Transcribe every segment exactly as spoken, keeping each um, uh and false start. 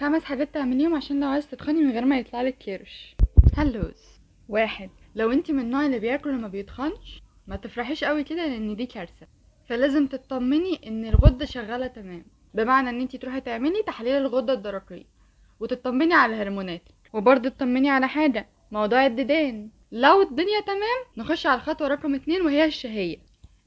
خمس حاجات تعمليهم عشان لو عايز تتخني من غير ما يطلعلك كرش. هلوز. واحد، لو انت من النوع اللي بياكل وما بيتخنش ما تفرحيش قوي كده لان دي كارثه، فلازم تطمني ان الغده شغاله تمام، بمعنى ان انت تروحي تعملي تحليل الغده الدرقيه وتطمني على هرموناتك، وبرده تطمني على حاجه موضوع الديدان. لو الدنيا تمام نخش على الخطوه رقم اتنين وهي الشهيه.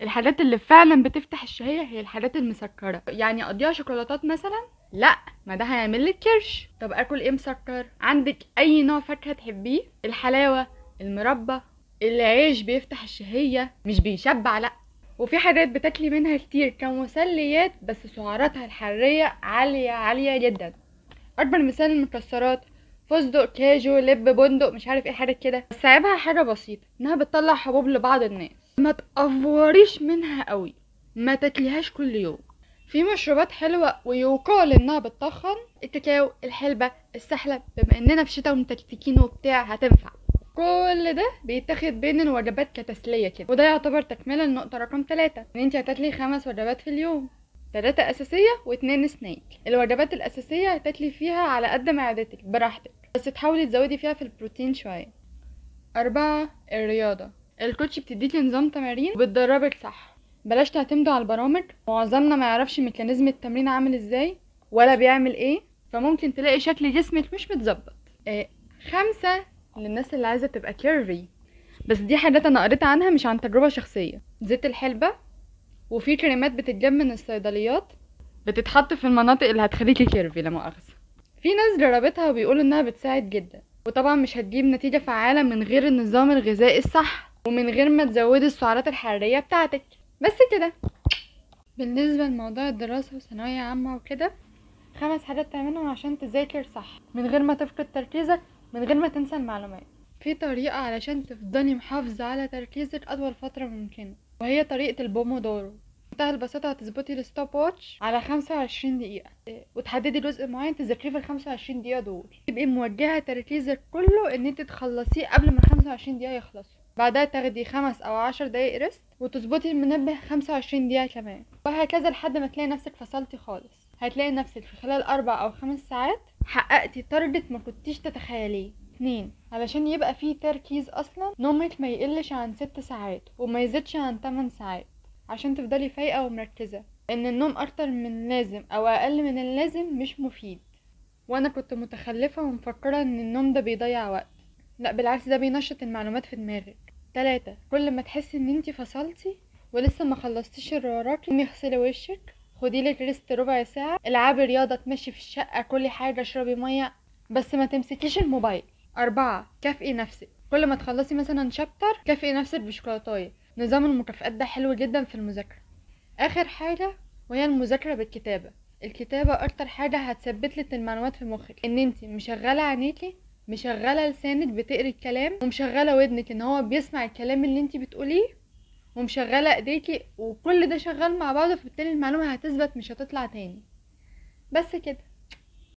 الحاجات اللي فعلا بتفتح الشهيه هي الحاجات المسكره، يعني اقضيها شوكولاتات مثلا، لا ما ده هيعمل لك كرش. طب اكل ايه مسكر؟ عندك اي نوع فاكهه تحبيه، الحلاوه، المربى، العيش بيفتح الشهيه مش بيشبع، لا. وفي حاجات بتاكلي منها كتير كمسليات بس سعراتها الحريه عاليه عاليه جدا، اكبر مثال المكسرات، فستق، كاجو، لب، بندق، مش عارف ايه حاجات كده. بس عيبها حاجه بسيطه، انها بتطلع حبوب لبعض الناس، ما تقفوريش منها قوي، ما تاكليهاش كل يوم. في مشروبات حلوه ويقال انها بتطخن، الكاكاو، الحلبه، السحلب، بما اننا في شتاء ومتكتكين وبتاع هتنفع. كل ده بيتاخد بين الوجبات كتسليه كده، وده يعتبر تكمله لنقطه رقم ثلاثة، ان انت هتاكلي خمس وجبات في اليوم، ثلاثة اساسيه واثنين سناك. الوجبات الاساسيه هتاكلي فيها على قد معدتك براحتك، بس تحاولي تزودي فيها في البروتين شويه. أربعة، الرياضه. الكوتش بتديكي نظام تمارين وبتدربك صح، بلاش تعتمدوا على البرامج، معظمنا ما يعرفش ميكانيزم التمرين عامل ازاي ولا بيعمل ايه، فممكن تلاقي شكل جسمك مش متظبط. آه. خمسة، للناس اللي عايزه تبقى كيرفي، بس دي حاجات انا قريت عنها مش عن تجربه شخصيه، زيت الحلبه، وفي كريمات بتتجاب من الصيدليات بتتحط في المناطق اللي هتخليكي كيرفي لا مؤاخذه. في ناس جربتها وبيقولوا انها بتساعد جدا، وطبعا مش هتجيب نتيجه فعاله من غير النظام الغذائي الصح ومن غير ما تزودي السعرات الحراريه بتاعتك. بس كده بالنسبه لموضوع الدراسه وثانويه عامه وكده، خمس حاجات تعملهم عشان تذاكر صح من غير ما تفقد تركيزك، من غير ما تنسى المعلومات. في طريقه علشان تفضلي محافظه على تركيزك اطول فتره ممكنه، وهي طريقه البومودورو. بمنتهى البساطه هتظبطي الستوب واتش على خمسة وعشرين دقيقه، وتحددي جزء معين تذاكريه في ال خمسة وعشرين دقيقه دول، تبقي موجهه تركيزك كله ان انت تخلصيه قبل ما ال خمسة وعشرين دقيقه يخلصوا. بعدها تاخدي خمس او عشر دقايق ريست، وتظبطي المنبه خمسة وعشرين دقيقه كمان، وهكذا لحد ما تلاقي نفسك فصلتي خالص. هتلاقي نفسك في خلال اربع او خمس ساعات حققتي تارجت ما كنتيش تتخيليه. اتنين، علشان يبقى فيه تركيز اصلا نومك ما يقلش عن ست ساعات وما يزيدش عن تمن ساعات عشان تفضلي فايقه ومركزه، ان النوم اكتر من لازم او اقل من اللازم مش مفيد. وانا كنت متخلفه ومفكره ان النوم ده بيضيع وقت، لا بالعكس ده بينشط المعلومات في دماغك. تلاتة، كل ما تحسي ان انتي فصلتي ولسه ما خلصتيش اللي وراكي، قومي اغسلي وشك، خدي لك ريست ربع ساعه، العبي رياضه، تمشي في الشقه، كل حاجه، اشربي ميه، بس ما تمسكيش الموبايل. أربعة، كافئي نفسك، كل ما تخلصي مثلا شابتر كافئي نفسك بشوكولاتايه، نظام المكافئات ده حلو جدا في المذاكره. اخر حاجه وهي المذاكره بالكتابه، الكتابه اكتر حاجه هتثبت لك المعلومات في مخك، ان انت مشغله عينيكي، مشغله لسانك بتقري الكلام، ومشغله ودنك ان هو بيسمع الكلام اللي انت بتقوليه، ومشغله ايديكي، وكل ده شغال مع بعضه، فبالتالي المعلومه هتثبت مش هتطلع تاني. بس كده.